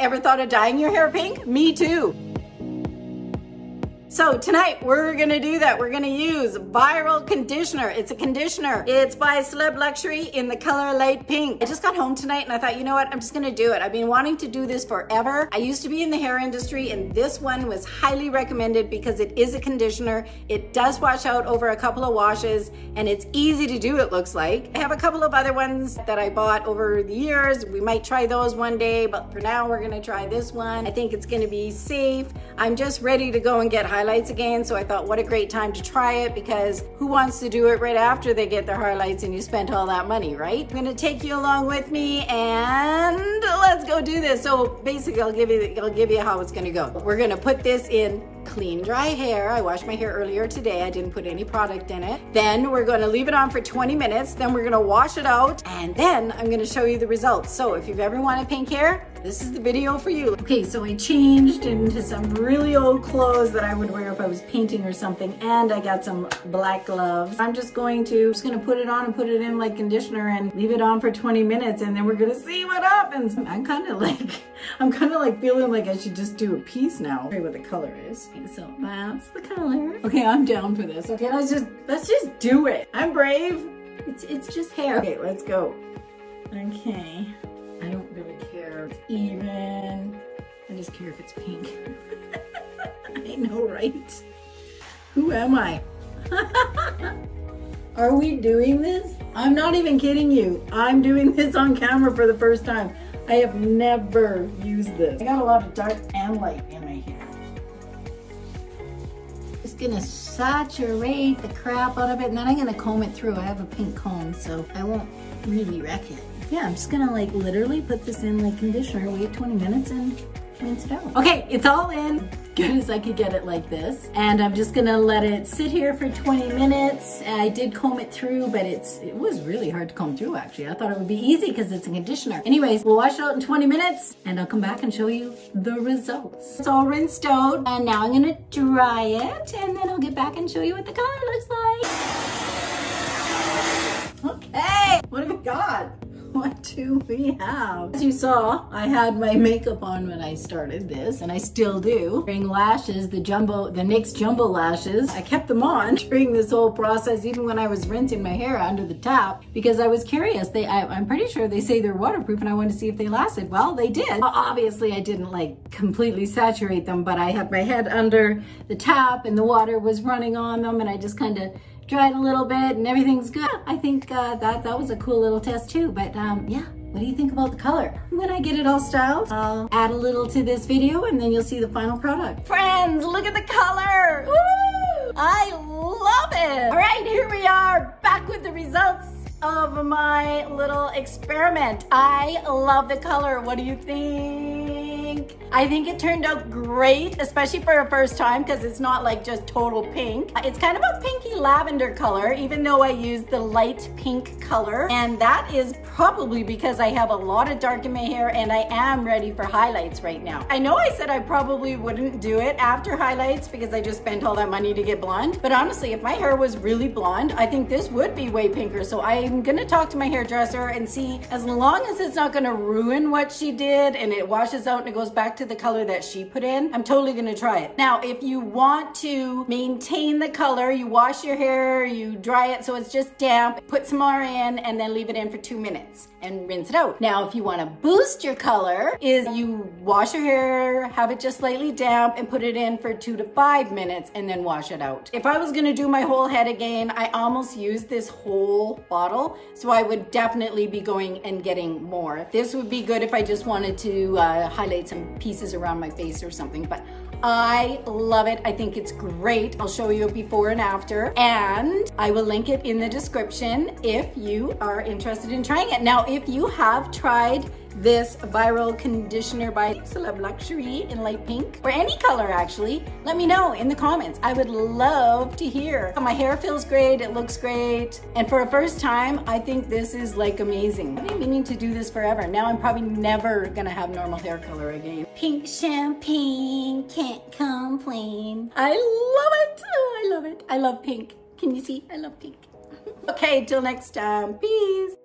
Ever thought of dyeing your hair pink? Me too. So tonight we're gonna do that. We're gonna use Viral Conditioner. It's a conditioner. It's by Celeb Luxury in the color light pink. I just got home tonight and I thought, you know what? I'm just gonna do it. I've been wanting to do this forever. I used to be in the hair industry and this one was highly recommended because it is a conditioner. It does wash out over a couple of washes and it's easy to do, it looks like. I have a couple of other ones that I bought over the years. We might try those one day, but for now we're gonna try this one. I think it's gonna be safe. I'm just ready to go and get highlights again, so I thought what a great time to try it, because who wants to do it right after they get their highlights and you spent all that money, right? I'm gonna take you along with me and let's go do this. So basically I'll give you how it's gonna go. We're gonna put this in clean, dry hair. I washed my hair earlier today. I didn't put any product in it. Then we're gonna leave it on for 20 minutes. Then we're gonna wash it out. And then I'm gonna show you the results. So if you've ever wanted pink hair, this is the video for you. Okay, so I changed into some really old clothes that I would wear if I was painting or something. And I got some black gloves. I'm just gonna put it on and put it in like conditioner and leave it on for 20 minutes. And then we're gonna see what happens. I'm kind of like feeling like I should just do a piece now. I'll show you what the color is. So that's the color. Okay, I'm down for this. Okay, let's just do it. I'm brave. It's just hair. Okay, let's go. Okay. I don't really care if it's even. I just care if it's pink. I know, right? Who am I? Are we doing this? I'm not even kidding you. I'm doing this on camera for the first time. I have never used this. I got a lot of dark and light in my hair. Gonna saturate the crap out of it, and then I'm gonna comb it through. I have a pink comb, so I won't really wreck it. Yeah, I'm just gonna like literally put this in like conditioner, wait 20 minutes and rinse it out. Okay, it's all in. Good as I could get it like this. And I'm just gonna let it sit here for 20 minutes. I did comb it through, but it was really hard to comb through actually. I thought it would be easy because it's a conditioner. Anyways, we'll wash it out in 20 minutes and I'll come back and show you the results. It's all rinsed out and now I'm gonna dry it and then I'll get back and show you what the color looks like. Okay, what have we got? What do we have? As you saw, I had my makeup on when I started this, and I still do. Wearing lashes, the NYX Jumbo lashes. I kept them on during this whole process, even when I was rinsing my hair under the tap, because I was curious. I'm pretty sure they say they're waterproof, and I wanted to see if they lasted. Well, they did. Obviously, I didn't like completely saturate them, but I had my head under the tap, and the water was running on them, and I just kind of dried a little bit and everything's good. I think that was a cool little test too, but yeah, what do you think about the color? When I get it all styled, I'll add a little to this video and then you'll see the final product. Friends, look at the color! Woo! I love it! All right, here we are, back with the results of my little experiment. I love the color, what do you think? I think it turned out great, especially for a first time, because it's not like just total pink. It's kind of a pinky lavender color, even though I used the light pink color. And that is probably because I have a lot of dark in my hair and I am ready for highlights right now. I know I said I probably wouldn't do it after highlights because I just spent all that money to get blonde. But honestly, if my hair was really blonde, I think this would be way pinker. So I'm gonna talk to my hairdresser and see, as long as it's not gonna ruin what she did and it washes out and it goes back to the color that she put in, I'm totally gonna try it. Now, if you want to maintain the color, you wash your hair, you dry it so it's just damp, put some more in, and then leave it in for 2 minutes and rinse it out. Now, if you wanna boost your color, is you wash your hair, have it just slightly damp, and put it in for 2 to 5 minutes, and then wash it out. If I was gonna do my whole head again, I almost used this whole bottle, so I would definitely be going and getting more. This would be good if I just wanted to highlight some pieces around my face or something, but I love it. I think it's great. I'll show you before and after, and I will link it in the description if you are interested in trying it. Now, if you have tried this Viral Conditioner by Celeb Luxury in light pink, or any color actually, let me know in the comments. I would love to hear. My hair feels great, it looks great, and for a first time, I think this is like amazing. I've been meaning to do this forever. Now I'm probably never gonna have normal hair color again. Pink champagne, can't complain. I love it, oh I love it. I love pink, can you see? I love pink. Okay, till next time, peace.